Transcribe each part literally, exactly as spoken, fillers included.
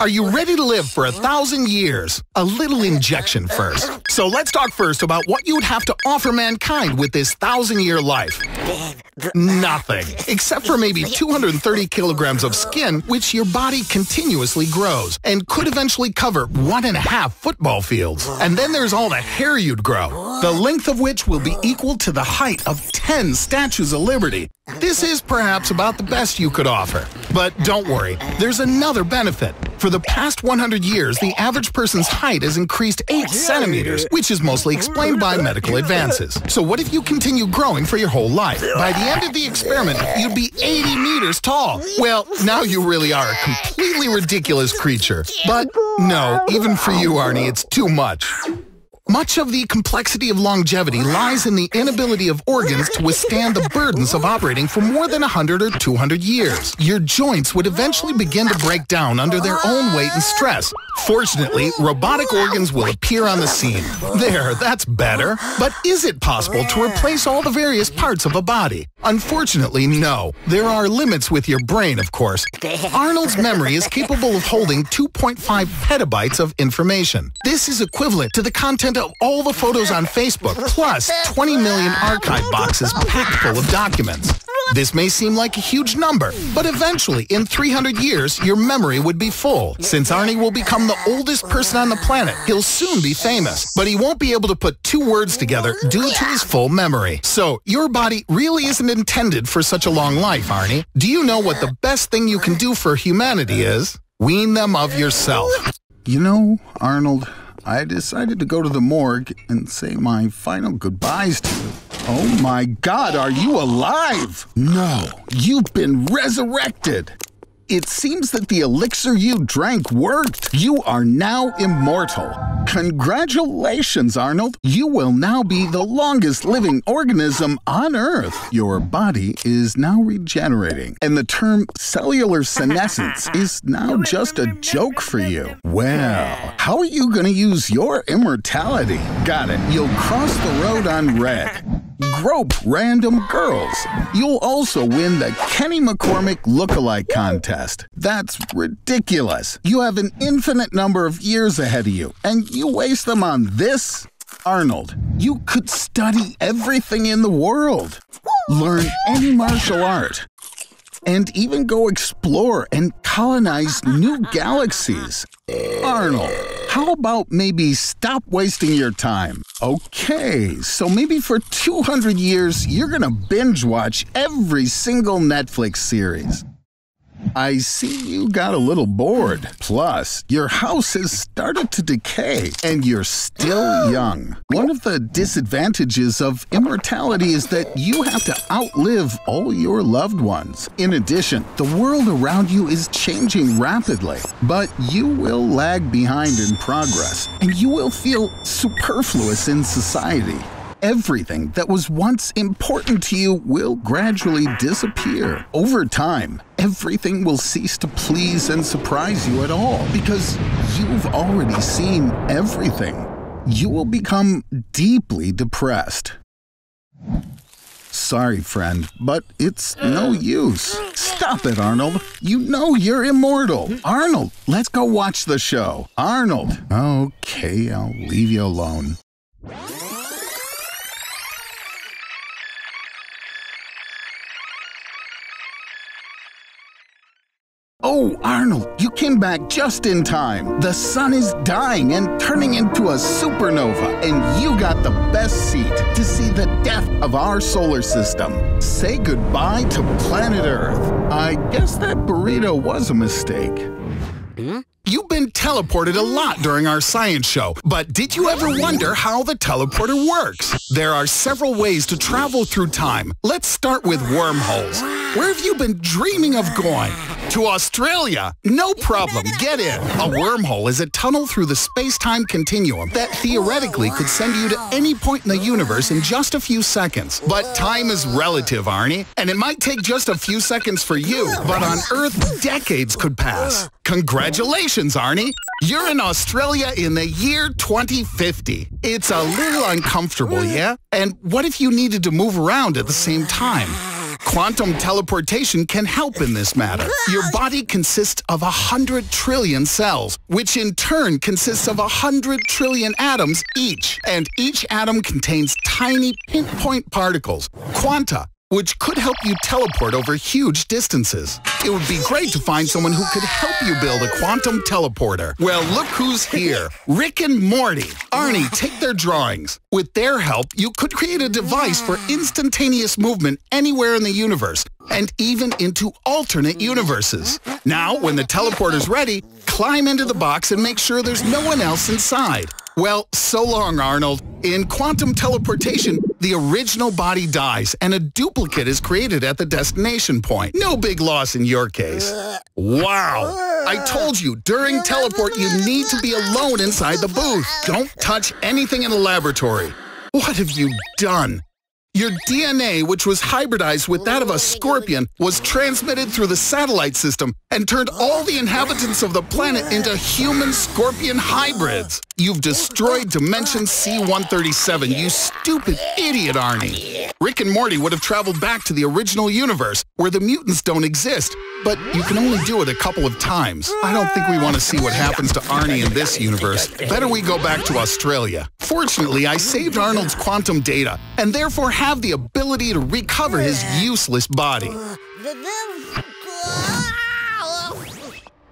Are you ready to live for a thousand years? A little injection first. So let's talk first about what you'd have to offer mankind with this thousand-year life. Nothing, except for maybe two hundred thirty kilograms of skin, which your body continuously grows and could eventually cover one and a half football fields. And then there's all the hair you'd grow, the length of which will be equal to the height of ten Statues of Liberty. This is perhaps about the best you could offer. But don't worry, there's another benefit. For the past one hundred years, the average person's height has increased eight centimeters, which is mostly explained by medical advances. So what if you continue growing for your whole life? By the end of the experiment, you'd be eighty meters tall. Well, now you really are a completely ridiculous creature. But no, even for you, Arnie, it's too much. Much of the complexity of longevity lies in the inability of organs to withstand the burdens of operating for more than one hundred or two hundred years. Your joints would eventually begin to break down under their own weight and stress. Fortunately, robotic organs will appear on the scene. There, that's better. But is it possible to replace all the various parts of a body? Unfortunately, no. There are limits with your brain, of course. Arnold's memory is capable of holding two point five petabytes of information. This is equivalent to the content of all the photos on Facebook, plus twenty million archive boxes packed full of documents. This may seem like a huge number, but eventually, in three hundred years, your memory would be full. Since Arnie will become the oldest person on the planet, he'll soon be famous, but he won't be able to put two words together due to his full memory. So, your body really isn't intended for such a long life, Arnie. Do you know what the best thing you can do for humanity is? Wean them of yourself. You know, Arnold, I decided to go to the morgue and say my final goodbyes to you. Oh my God, are you alive? No, you've been resurrected. It seems that the elixir you drank worked. You are now immortal. Congratulations, Arnold. You will now be the longest living organism on Earth. Your body is now regenerating, and the term cellular senescence is now just a joke for you. Well, how are you going to use your immortality? Got it. You'll cross the road on red. Grope random girls. You'll also win the Kenny McCormick lookalike contest. That's ridiculous. You have an infinite number of years ahead of you, and you waste them on this? Arnold, you could study everything in the world, learn any martial art, and even go explore and colonize new galaxies. Arnold, how about maybe stop wasting your time? Okay, so maybe for two hundred years, you're gonna binge watch every single Netflix series. I see you got a little bored. Plus, your house has started to decay, and you're still young. One of the disadvantages of immortality is that you have to outlive all your loved ones. In addition, the world around you is changing rapidly, but you will lag behind in progress, and you will feel superfluous in society. Everything that was once important to you will gradually disappear. Over time, everything will cease to please and surprise you at all because you've already seen everything. You will become deeply depressed. Sorry, friend, but it's no use. Stop it, Arnold. You know you're immortal. Arnold, let's go watch the show. Arnold. Okay, I'll leave you alone. Oh, Arnold, you came back just in time. The sun is dying and turning into a supernova, and you got the best seat to see the death of our solar system. Say goodbye to planet Earth. I guess that burrito was a mistake. Hmm? You've been teleported a lot during our science show, but did you ever wonder how the teleporter works? There are several ways to travel through time. Let's start with wormholes. Where have you been dreaming of going? To Australia? No problem, get in. A wormhole is a tunnel through the space-time continuum that theoretically could send you to any point in the universe in just a few seconds. But time is relative, Arnie, and it might take just a few seconds for you, but on Earth, decades could pass. Congratulations, Arnie. You're in Australia in the year twenty fifty. It's a little uncomfortable, yeah? And what if you needed to move around at the same time? Quantum teleportation can help in this matter. Your body consists of a hundred trillion cells, which in turn consists of a hundred trillion atoms each, and each atom contains tiny pinpoint particles, quanta, which could help you teleport over huge distances. It would be great to find someone who could help you build a quantum teleporter. Well, look who's here. Rick and Morty. Arnie, take their drawings. With their help, you could create a device for instantaneous movement anywhere in the universe, and even into alternate universes. Now, when the teleporter's ready, climb into the box and make sure there's no one else inside. Well, so long, Arnold. In quantum teleportation, the original body dies and a duplicate is created at the destination point. No big loss in your case. Wow! I told you, during teleport, you need to be alone inside the booth. Don't touch anything in the laboratory. What have you done? Your D N A, which was hybridized with that of a scorpion, was transmitted through the satellite system and turned all the inhabitants of the planet into human-scorpion hybrids. You've destroyed Dimension C one thirty-seven, you stupid idiot, Arnie. Rick and Morty would have traveled back to the original universe, where the mutants don't exist, but you can only do it a couple of times. I don't think we want to see what happens to Arnie in this universe. Better we go back to Australia. Fortunately, I saved Arnold's quantum data, and therefore have the ability to recover his useless body.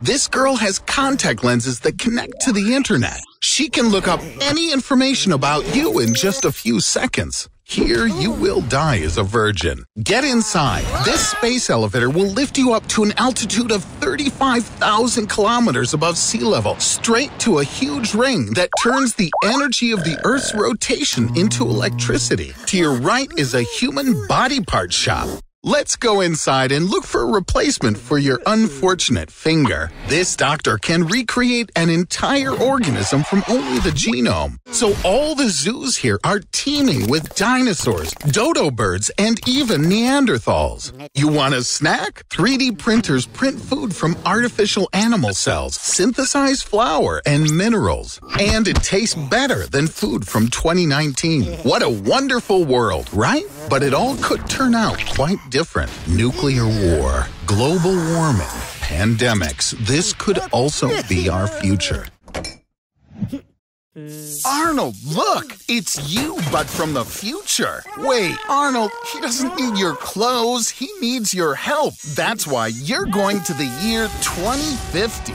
This girl has contact lenses that connect to the internet. She can look up any information about you in just a few seconds. Here, you will die as a virgin. Get inside. This space elevator will lift you up to an altitude of thirty-five thousand kilometers above sea level, straight to a huge ring that turns the energy of the Earth's rotation into electricity. To your right is a human body part shop. Let's go inside and look for a replacement for your unfortunate finger. This doctor can recreate an entire organism from only the genome. So all the zoos here are teeming with dinosaurs, dodo birds, and even Neanderthals. You want a snack? three D printers print food from artificial animal cells, synthesize flour and minerals. And it tastes better than food from twenty nineteen. What a wonderful world, right? But it all could turn out quite different. Different. Nuclear war, global warming, pandemics. This could also be our future. Arnold, look! It's you, but from the future. Wait, Arnold, he doesn't need your clothes. He needs your help. That's why you're going to the year twenty fifty.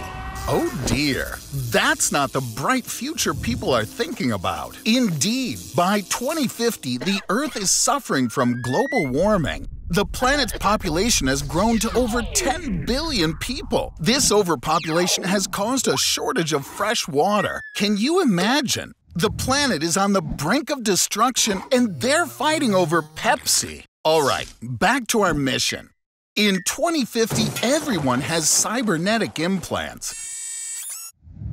Oh dear, that's not the bright future people are thinking about. Indeed, by twenty fifty, the Earth is suffering from global warming. The planet's population has grown to over ten billion people. This overpopulation has caused a shortage of fresh water. Can you imagine? The planet is on the brink of destruction, and they're fighting over Pepsi. All right, back to our mission. In twenty fifty, everyone has cybernetic implants.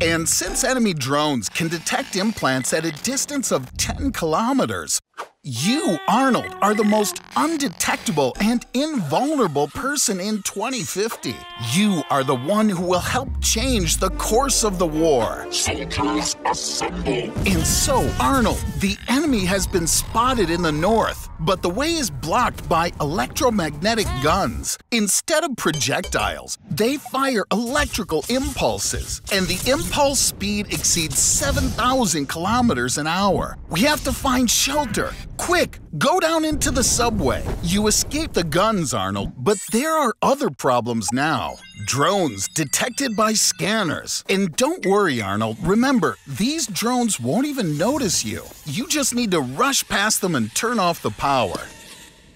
And since enemy drones can detect implants at a distance of ten kilometers, you, Arnold, are the most undetectable and invulnerable person in twenty fifty. You are the one who will help change the course of the war. Soldiers assemble. And so, Arnold, the enemy has been spotted in the north, but the way is blocked by electromagnetic guns. Instead of projectiles, they fire electrical impulses, and the impulse speed exceeds seven thousand kilometers an hour. We have to find shelter. Quick, go down into the subway. You escape the guns, Arnold, but there are other problems now. Drones detected by scanners. And don't worry, Arnold. Remember, these drones won't even notice you. You just need to rush past them and turn off the power.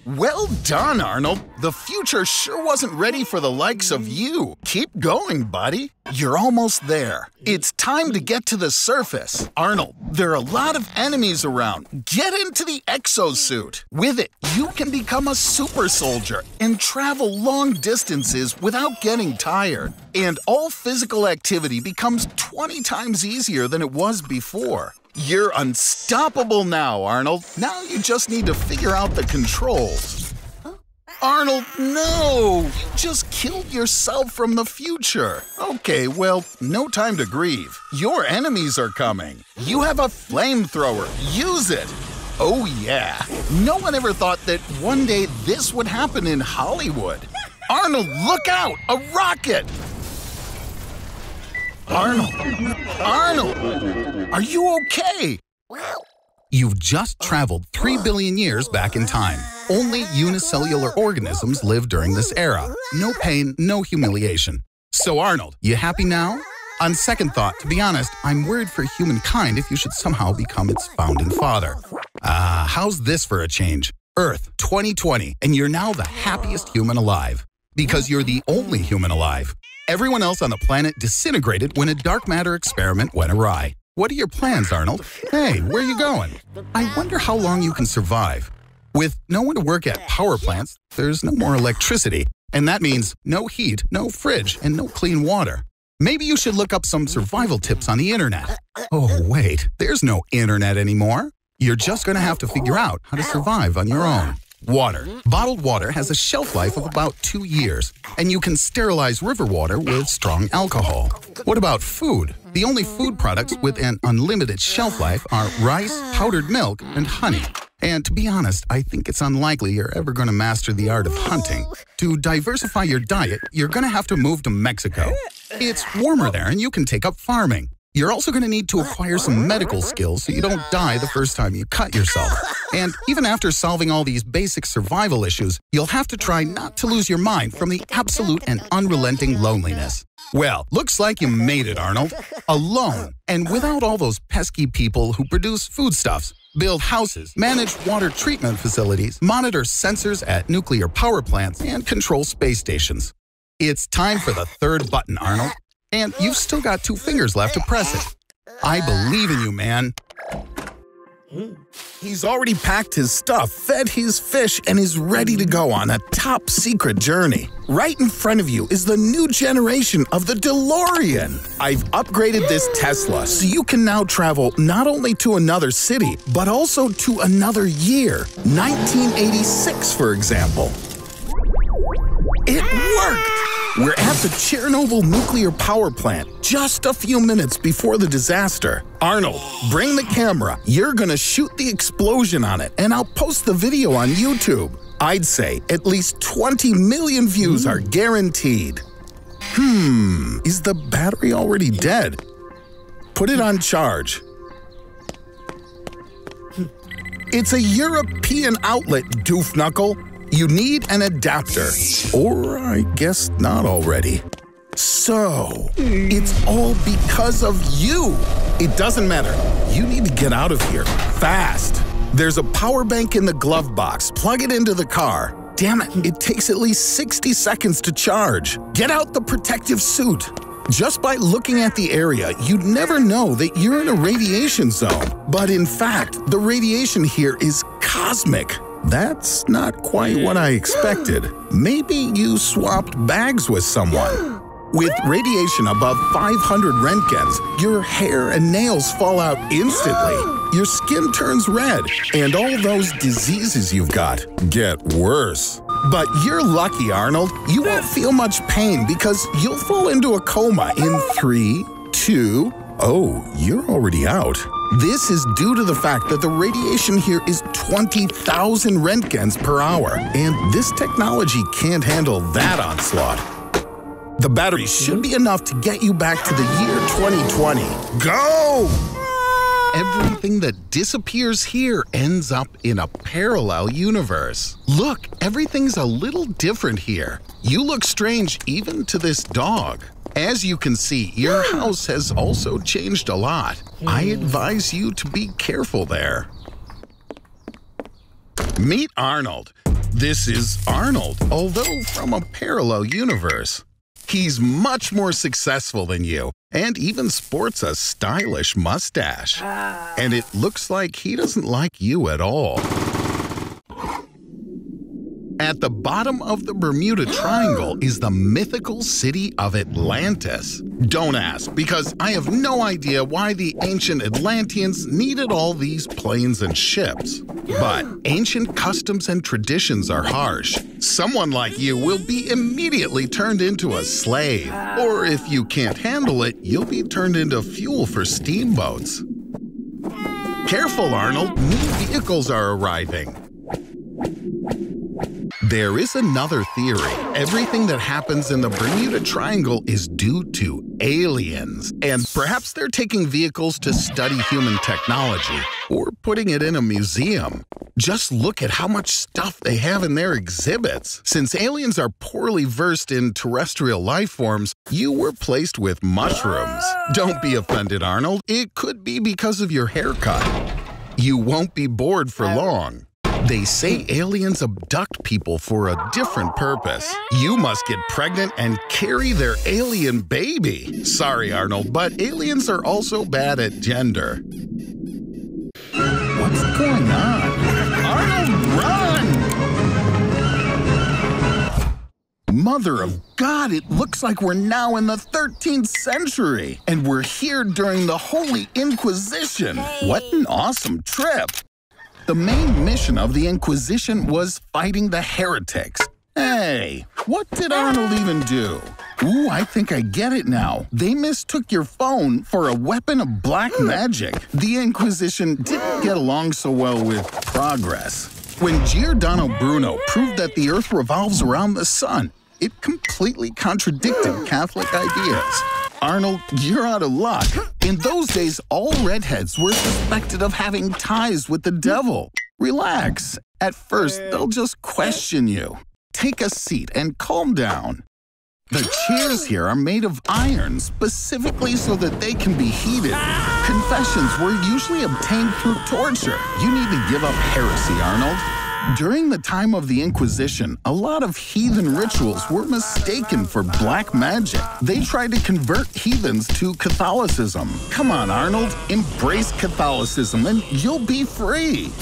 Well done, Arnold. The future sure wasn't ready for the likes of you. Keep going, buddy. You're almost there. It's time to get to the surface. Arnold, there are a lot of enemies around. Get into the exosuit. With it, you can become a super soldier and travel long distances without getting tired. And all physical activity becomes twenty times easier than it was before. You're unstoppable now, Arnold. Now you just need to figure out the controls. Huh? Arnold, no! You just killed yourself from the future. Okay, well, no time to grieve. Your enemies are coming. You have a flamethrower. Use it. Oh yeah, no one ever thought that one day this would happen in Hollywood. Arnold, look out! A rocket! Arnold! Arnold! Are you okay? Well, you've just traveled three billion years back in time. Only unicellular organisms lived during this era. No pain, no humiliation. So Arnold, you happy now? On second thought, to be honest, I'm worried for humankind if you should somehow become its founding father. Ah, uh, how's this for a change? Earth, twenty twenty, and you're now the happiest human alive. Because you're the only human alive. Everyone else on the planet disintegrated when a dark matter experiment went awry. What are your plans, Arnold? Hey, where are you going? I wonder how long you can survive. With no one to work at power plants, there's no more electricity. And that means no heat, no fridge, and no clean water. Maybe you should look up some survival tips on the internet. Oh, wait, there's no internet anymore. You're just going to have to figure out how to survive on your own. Water. Bottled water has a shelf life of about two years, and you can sterilize river water with strong alcohol. What about food? The only food products with an unlimited shelf life are rice, powdered milk, and honey. And to be honest, I think it's unlikely you're ever going to master the art of hunting. To diversify your diet, you're going to have to move to Mexico. It's warmer there, and you can take up farming. You're also going to need to acquire some medical skills so you don't die the first time you cut yourself. And even after solving all these basic survival issues, you'll have to try not to lose your mind from the absolute and unrelenting loneliness. Well, looks like you made it, Arnold. Alone, and without all those pesky people who produce foodstuffs, build houses, manage water treatment facilities, monitor sensors at nuclear power plants, and control space stations. It's time for the third button, Arnold. And you've still got two fingers left to press it. I believe in you, man. He's already packed his stuff, fed his fish, and is ready to go on a top-secret journey. Right in front of you is the new generation of the DeLorean. I've upgraded this Tesla so you can now travel not only to another city, but also to another year, nineteen eighty-six, for example. It worked! We're at the Chernobyl nuclear power plant just a few minutes before the disaster. Arnold, bring the camera. You're gonna shoot the explosion on it, and I'll post the video on YouTube. I'd say at least twenty million views are guaranteed. Hmm, is the battery already dead? Put it on charge. It's a European outlet, doofknuckle. You need an adapter, or I guess not already. So, it's all because of you. It doesn't matter. You need to get out of here, fast. There's a power bank in the glove box. Plug it into the car. Damn it, it takes at least sixty seconds to charge. Get out the protective suit. Just by looking at the area, you'd never know that you're in a radiation zone. But in fact, the radiation here is cosmic. That's not quite what I expected. Maybe you swapped bags with someone. With radiation above five hundred roentgens, your hair and nails fall out instantly. Your skin turns red, and all those diseases you've got get worse. But you're lucky, Arnold. You won't feel much pain because you'll fall into a coma in three, two, oh, you're already out. This is due to the fact that the radiation here is twenty thousand roentgens per hour, and this technology can't handle that onslaught. The battery should be enough to get you back to the year twenty twenty. Go! Everything that disappears here ends up in a parallel universe. Look, everything's a little different here. You look strange even to this dog. As you can see, your house has also changed a lot. I advise you to be careful there. Meet Arnold. This is Arnold, although from a parallel universe. He's much more successful than you, and even sports a stylish mustache. And it looks like he doesn't like you at all. At the bottom of the Bermuda Triangle is the mythical city of Atlantis. Don't ask, because I have no idea why the ancient Atlanteans needed all these planes and ships. But ancient customs and traditions are harsh. Someone like you will be immediately turned into a slave. Or if you can't handle it, you'll be turned into fuel for steamboats. Careful, Arnold! New vehicles are arriving. There is another theory. Everything that happens in the Bermuda Triangle is due to aliens. And perhaps they're taking vehicles to study human technology or putting it in a museum. Just look at how much stuff they have in their exhibits. Since aliens are poorly versed in terrestrial life forms, you were placed with mushrooms. Don't be offended, Arnold. It could be because of your haircut. You won't be bored for long. They say aliens abduct people for a different purpose. You must get pregnant and carry their alien baby. Sorry, Arnold, but aliens are also bad at gender. What's going on? Arnold, run! Mother of God, it looks like we're now in the thirteenth century, and we're here during the Holy Inquisition. What an awesome trip! The main mission of the Inquisition was fighting the heretics. Hey, what did Arnold even do? Ooh, I think I get it now. They mistook your phone for a weapon of black magic. The Inquisition didn't get along so well with progress. When Giordano Bruno proved that the Earth revolves around the sun, it completely contradicted Catholic ideas. Arnold, you're out of luck. In those days, all redheads were suspected of having ties with the devil. Relax. At first, they'll just question you. Take a seat and calm down. The chairs here are made of iron, specifically so that they can be heated. Confessions were usually obtained through torture. You need to give up heresy, Arnold. During the time of the Inquisition, a lot of heathen rituals were mistaken for black magic. They tried to convert heathens to Catholicism. Come on, Arnold, embrace Catholicism and you'll be free.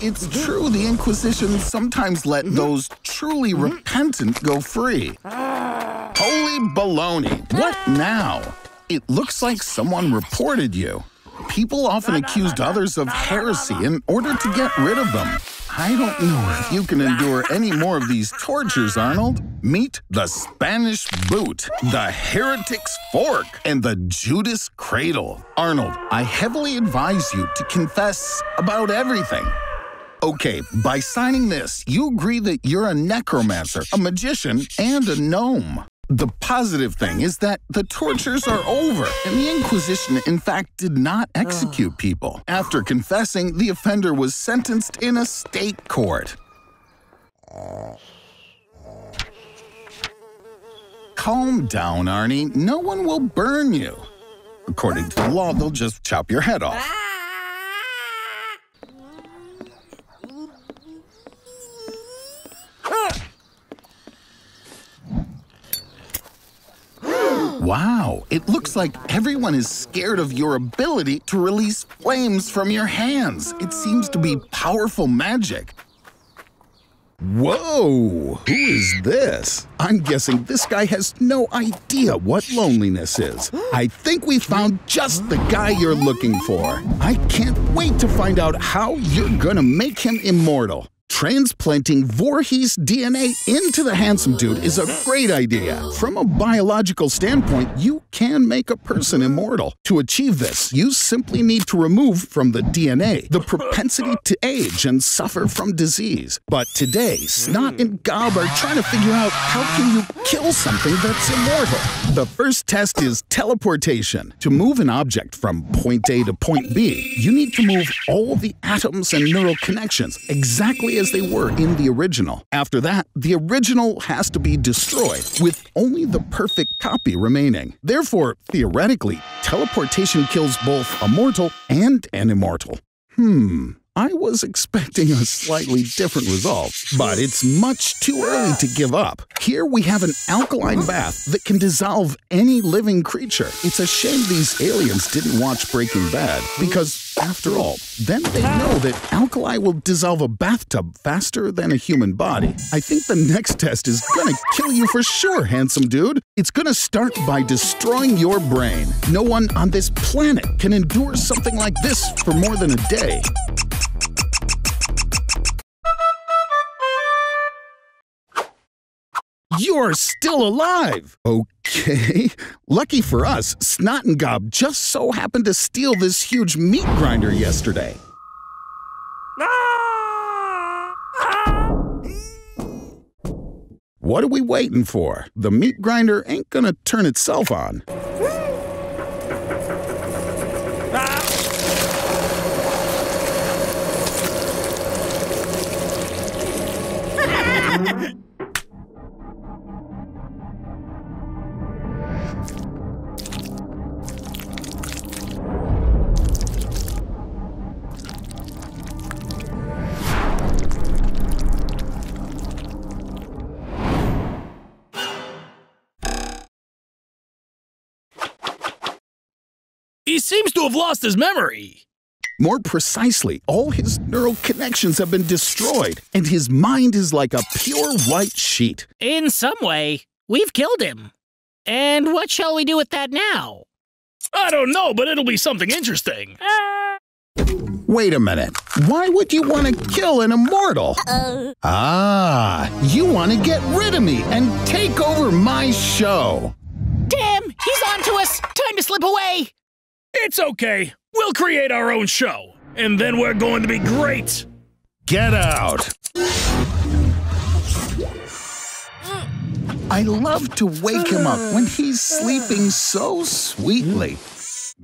It's true the Inquisition sometimes let those truly repentant go free. Holy baloney! What now? It looks like someone reported you. People often accused others of heresy in order to get rid of them. I don't know if you can endure any more of these tortures, Arnold. Meet the Spanish boot, the heretic's fork, and the Judas cradle. Arnold, I heavily advise you to confess about everything. Okay, by signing this, you agree that you're a necromancer, a magician, and a gnome. The positive thing is that the tortures are over, and the Inquisition, in fact, did not execute people. After confessing, the offender was sentenced in a state court. Calm down, Arnie. No one will burn you. According to the law, they'll just chop your head off. Wow, it looks like everyone is scared of your ability to release flames from your hands. It seems to be powerful magic. Whoa, who is this? I'm guessing this guy has no idea what loneliness is. I think we found just the guy you're looking for. I can't wait to find out how you're gonna make him immortal. Transplanting Voorhees D N A into the handsome dude is a great idea. From a biological standpoint, you can make a person immortal. To achieve this, you simply need to remove from the D N A the propensity to age and suffer from disease. But today, Snot and Gob are trying to figure out how can you kill something that's immortal. The first test is teleportation. To move an object from point A to point B, you need to move all the atoms and neural connections exactly as they were in the original. After that, the original has to be destroyed, with only the perfect copy remaining. Therefore, theoretically, teleportation kills both a mortal and an immortal. Hmm, I was expecting a slightly different result, but it's much too early to give up. Here we have an alkaline bath that can dissolve any living creature. It's a shame these aliens didn't watch Breaking Bad, because after all, then they know that alkali will dissolve a bathtub faster than a human body. I think the next test is gonna kill you for sure, handsome dude. It's gonna start by destroying your brain. No one on this planet can endure something like this for more than a day. You're still alive! Okay. Lucky for us, Snot and Gob just so happened to steal this huge meat grinder yesterday. What are we waiting for? The meat grinder ain't gonna turn itself on. He seems to have lost his memory. More precisely, all his neural connections have been destroyed, and his mind is like a pure white sheet. In some way, we've killed him. And what shall we do with that now? I don't know, but it'll be something interesting. Uh... Wait a minute. Why would you want to kill an immortal? Uh-oh. Ah, you want to get rid of me and take over my show. Damn, he's on to us. Time to slip away. It's okay. We'll create our own show, and then we're going to be great. Get out. I love to wake him up when he's sleeping so sweetly.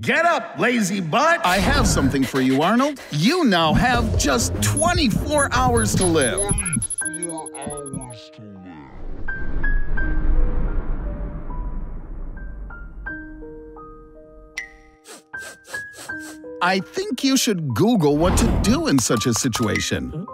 Get up, lazy butt. I have something for you, Arnold. You now have just twenty-four hours to live. twenty-four hours to live. I think you should Google what to do in such a situation.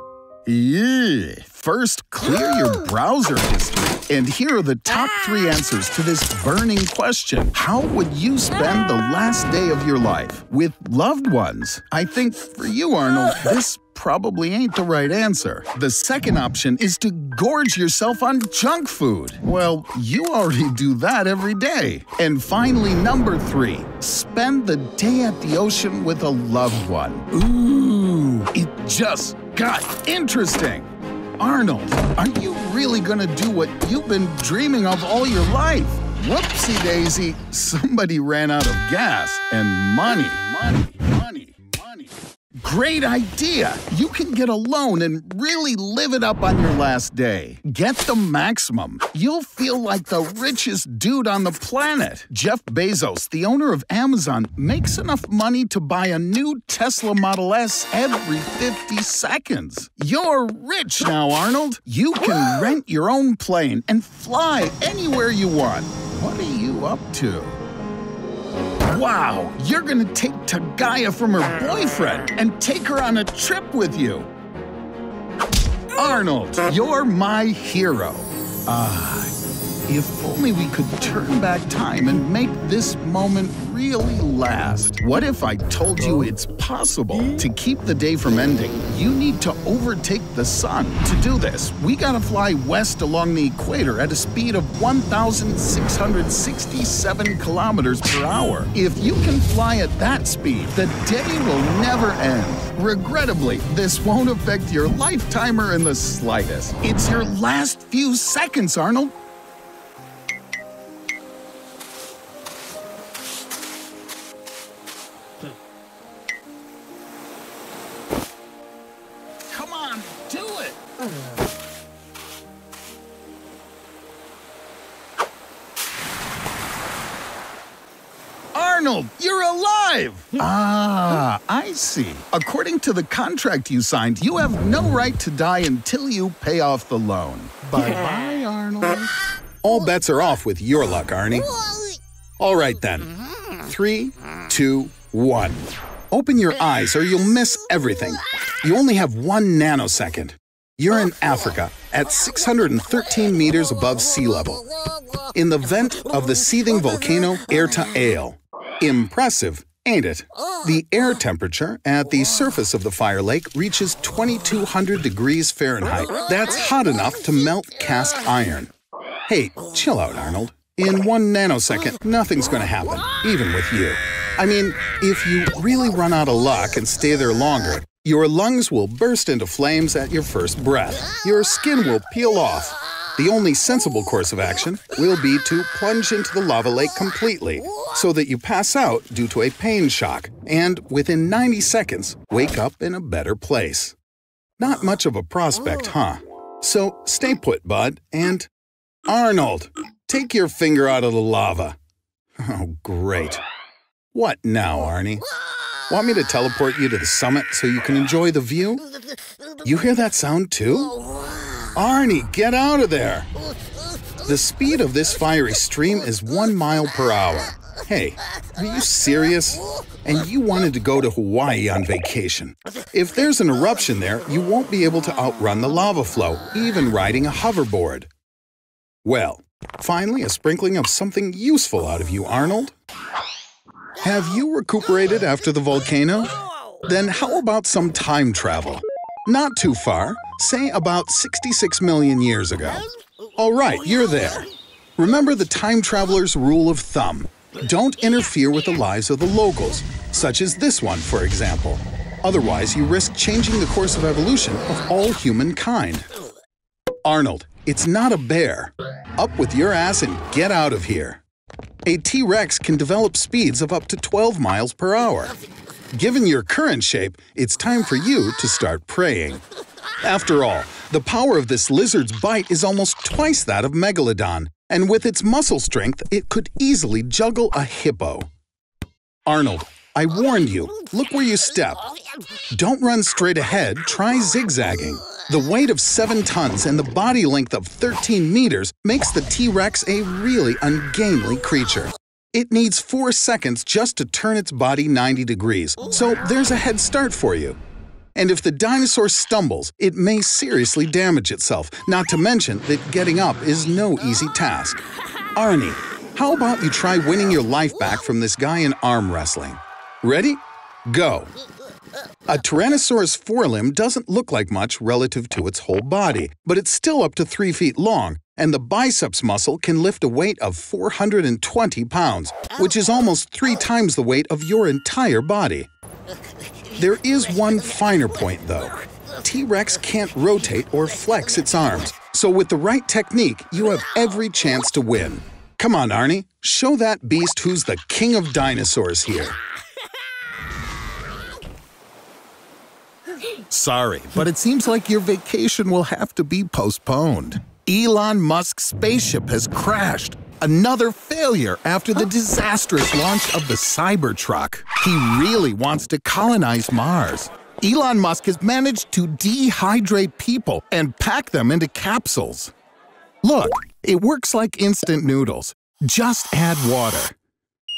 Yeah. First, clear your browser history. And here are the top three answers to this burning question. How would you spend the last day of your life? With loved ones? I think for you, Arnold, this probably ain't the right answer. The second option is to gorge yourself on junk food. Well, you already do that every day. And finally, number three, spend the day at the ocean with a loved one. Ooh, it just got interesting. Arnold, are you really gonna do what you've been dreaming of all your life? Whoopsie daisy, somebody ran out of gas and money. Money, money, money. Great idea! You can get a loan and really live it up on your last day. Get the maximum. You'll feel like the richest dude on the planet. Jeff Bezos, the owner of Amazon, makes enough money to buy a new Tesla Model S every fifty seconds. You're rich now, Arnold. You can rent your own plane and fly anywhere you want. What are you up to? Wow, you're gonna take Tagaia from her boyfriend and take her on a trip with you. Arnold, you're my hero. Ah, if only we could turn back time and make this moment really last. What if I told you it's possible? To keep the day from ending, you need to overtake the sun. To do this, we gotta fly west along the equator at a speed of one thousand six hundred sixty-seven kilometers per hour. If you can fly at that speed, the day will never end. Regrettably, this won't affect your lifetimer in the slightest. It's your last few seconds, Arnold. You're alive! Ah, I see. According to the contract you signed, you have no right to die until you pay off the loan. Bye-bye, Arnold. All bets are off with your luck, Arnie. All right, then. Three, two, one. Open your eyes or you'll miss everything. You only have one nanosecond. You're in Africa, at six hundred thirteen meters above sea level, in the vent of the seething volcano Erta Ale. Impressive, ain't it? The air temperature at the surface of the fire lake reaches twenty-two hundred degrees Fahrenheit. That's hot enough to melt cast iron. Hey, chill out, Arnold. In one nanosecond, nothing's gonna happen, even with you. I mean, if you really run out of luck and stay there longer, your lungs will burst into flames at your first breath. Your skin will peel off. The only sensible course of action will be to plunge into the lava lake completely so that you pass out due to a pain shock and, within ninety seconds, wake up in a better place. Not much of a prospect, huh? So stay put, bud, and… Arnold, take your finger out of the lava. Oh, great. What now, Arnie? Want me to teleport you to the summit so you can enjoy the view? You hear that sound too? Arnie, get out of there! The speed of this fiery stream is one mile per hour. Hey, are you serious? And you wanted to go to Hawaii on vacation. If there's an eruption there, you won't be able to outrun the lava flow, even riding a hoverboard. Well, finally a sprinkling of something useful out of you, Arnold. Have you recuperated after the volcano? Then how about some time travel? Not too far, say about sixty-six million years ago. All right, you're there. Remember the time traveler's rule of thumb. Don't interfere with the lives of the locals, such as this one, for example. Otherwise, you risk changing the course of evolution of all humankind. Arnold, it's not a bear. Up with your ass and get out of here. A T-Rex can develop speeds of up to twelve miles per hour. Given your current shape, it's time for you to start praying. After all, the power of this lizard's bite is almost twice that of Megalodon, and with its muscle strength, it could easily juggle a hippo. Arnold, I warned you, look where you step. Don't run straight ahead, try zigzagging. The weight of seven tons and the body length of thirteen meters makes the T-Rex a really ungainly creature. It needs four seconds just to turn its body ninety degrees, so there's a head start for you. And if the dinosaur stumbles, it may seriously damage itself, not to mention that getting up is no easy task. Arnie, how about you try winning your life back from this guy in arm wrestling? Ready? Go! A Tyrannosaurus forelimb doesn't look like much relative to its whole body, but it's still up to three feet long, and the biceps muscle can lift a weight of four hundred twenty pounds, which is almost three times the weight of your entire body. There is one finer point, though. T-Rex can't rotate or flex its arms, so with the right technique, you have every chance to win. Come on, Arnie, show that beast who's the king of dinosaurs here. Sorry, but it seems like your vacation will have to be postponed. Elon Musk's spaceship has crashed. Another failure after the disastrous launch of the Cybertruck. He really wants to colonize Mars. Elon Musk has managed to dehydrate people and pack them into capsules. Look, it works like instant noodles. Just add water.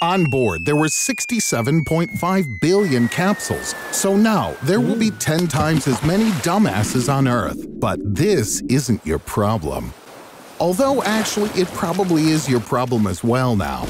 On board, there were sixty-seven point five billion capsules, so now there will be ten times as many dumbasses on Earth. But this isn't your problem. Although actually, it probably is your problem as well now.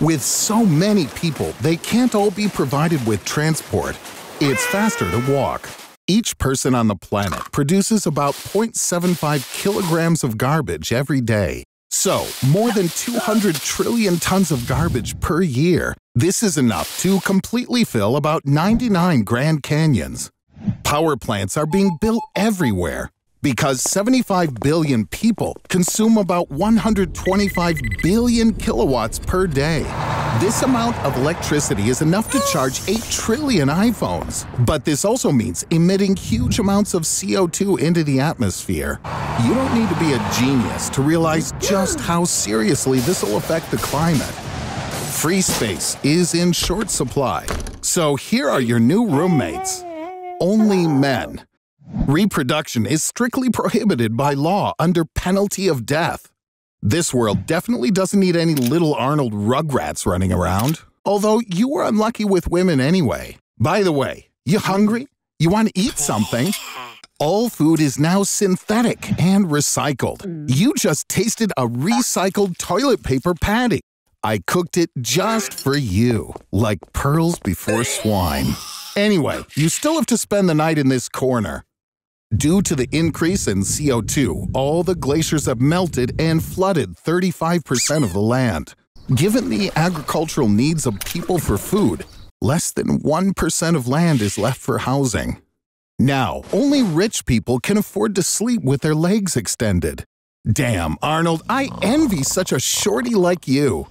With so many people, they can't all be provided with transport. It's faster to walk. Each person on the planet produces about zero point seven five kilograms of garbage every day. So, more than two hundred trillion tons of garbage per year. This is enough to completely fill about ninety-nine Grand Canyons. Power plants are being built everywhere because seventy-five billion people consume about one hundred twenty-five billion kilowatts per day. This amount of electricity is enough to charge eight trillion iPhones. But this also means emitting huge amounts of C O two into the atmosphere. You don't need to be a genius to realize just how seriously this will affect the climate. Free space is in short supply. So here are your new roommates. Only men. Reproduction is strictly prohibited by law under penalty of death. This world definitely doesn't need any little Arnold Rugrats running around. Although you were unlucky with women anyway. By the way, you hungry? You want to eat something? All food is now synthetic and recycled. You just tasted a recycled toilet paper patty. I cooked it just for you, like pearls before swine. Anyway, you still have to spend the night in this corner. Due to the increase in C O two, all the glaciers have melted and flooded thirty-five percent of the land. Given the agricultural needs of people for food, less than one percent of land is left for housing. Now, only rich people can afford to sleep with their legs extended. Damn, Arnold, I envy such a shorty like you.